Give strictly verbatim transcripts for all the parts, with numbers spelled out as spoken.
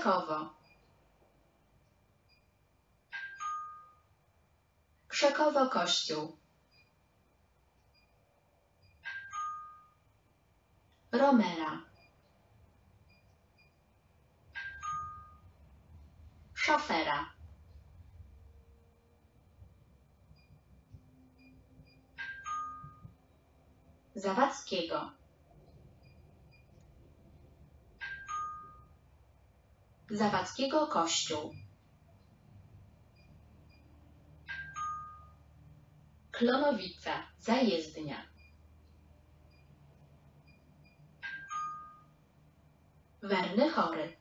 Krzekowo. Krzekowo Kościół. Romera. Szofera. Zawadzkiego. Zawadzkiego Kościół. Klonowica Zajezdnia. Werny Chory.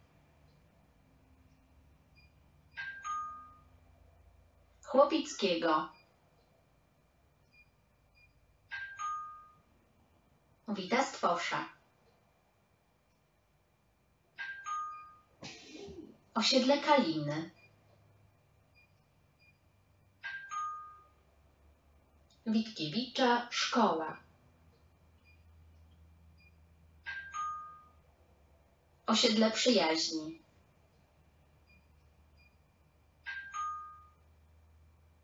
Chłopickiego. Wita Stwosza. Osiedle Kaliny. Witkiewicza Szkoła. Osiedle Przyjaźni.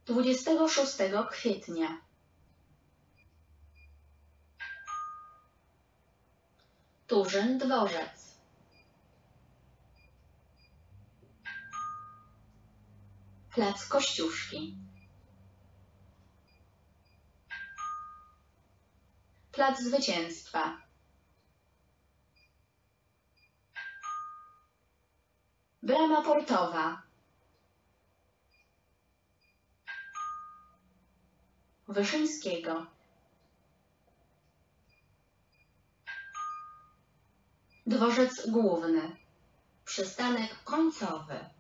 dwudziestego szóstego kwietnia. Turzyn Dworzec. Plac Kościuszki. Plac Zwycięstwa. Brama Portowa. Wyszyńskiego. Dworzec Główny. Przystanek Końcowy.